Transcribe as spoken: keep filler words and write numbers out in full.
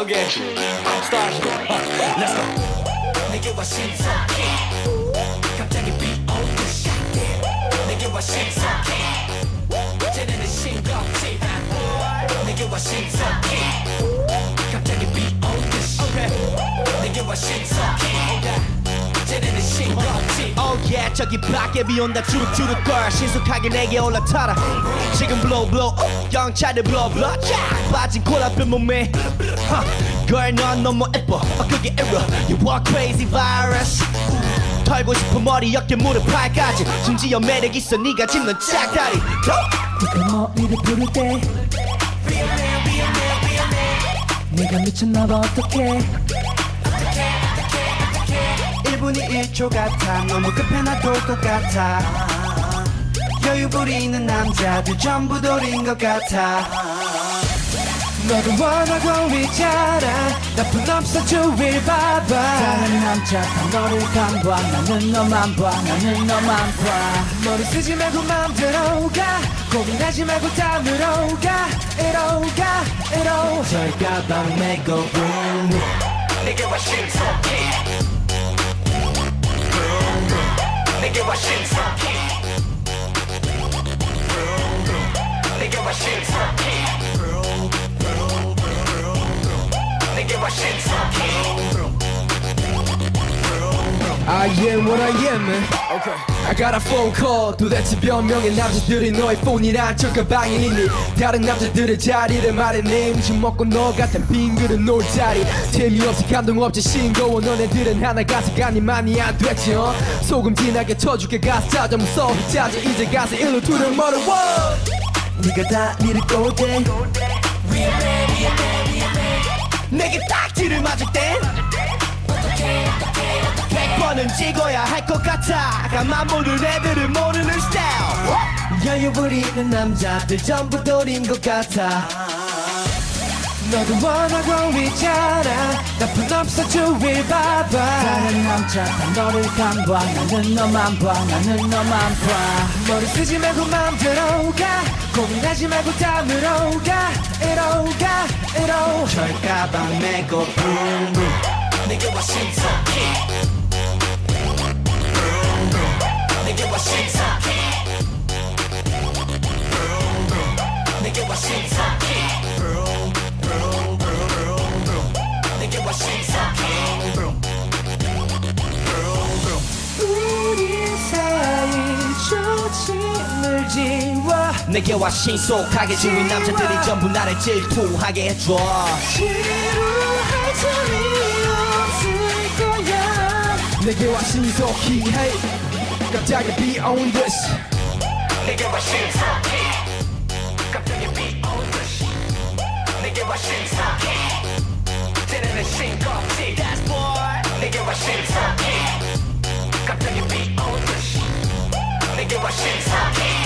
Okay, start. 내게와 신속히 갑자기 비오듯 샥 내게와 신속히 이제는 싱겁지 않고 내게와 신속히 갑자기 비오듯 샥 내게와 신속히 Oh yeah, 저기 밖에 비 온다 주룩주룩걸 신속하게 내게 올라타라 지금 blow blow 영차를 blow blow 빠진 코라핀 몸에 Girl 넌 너무 예뻐 그게 error You are crazy virus 털고 싶은 머리 어깨 무릎 팔까지 심지어 매력 있어 네가 짚는 짝다리 네가 머리를 부를 때 Be a man, be a man, be a man 내가 미쳤나봐 어떡해 일 분이 일 초 같아 너무 급해 나도 똑같아 여유 부리는 남자들 전부 돌인 것 같아 너도 원하고 있잖아 나쁜 남자 주위를 봐봐 다른 남자 다 너를 감봐 나는 너만 봐 나는 너만 봐 머리 쓰지 말고 맘대로 가 고민하지 말고 담으러 가 이러 가 이러 저 가방 메고 boom 내게 와 신속히 내게 와 신속히 내게 와 신속히 내게 와 신속히 I am what I am man okay. I got a phone call 도대체 몇 명의 남자들이 너의 폰이란 저 가방에 있니 다른 남자들의 자리를 마련해 음식 먹고 너 같은 빈 그릇 놓을 자리 재미없이 감동 없지 싱거워 너네들은 하나 가사가 니만이 안 됐지 어? 소금 진하게 쳐줄게 가사 찾아 무서워 짜지 이제 가서 일로 두를 멀어워 네가 다 니를 꼬대 위험해 위험해 위험해 내게 딱지를 맞을 땐 백번은 찍어야 할 것 같아 가만 보는 애들은 모르는 스타일 여유 부리는 남자들 전부 돌인 것 같아 너도 원하고 있잖아 나쁜 남자 주위를 봐봐 다른 남자 다 너를 감봐 나는 너만 봐 나는 너만 봐 머리 쓰지 말고 맘대로 가 고민하지 말고 담으러 가 이러 가 이러 절 가방 메고 붕붕 내게 와 신속히 내게 와 신속히 내게 와 신속히 내게 와 신속히 우리 사이 조짐을 지워 내게 와 신속하게 지운 남자들이 전부 나를 질투하게 해줘 지루할 틈이 내게 와 신속히 hey 갑자기 be on this 내게 와 신속히 갑자기 be on this 내게 와 신속히 이제는 싱겁지 That's boy 내게 와 신속히 갑자기 be on this 내게 와 신속히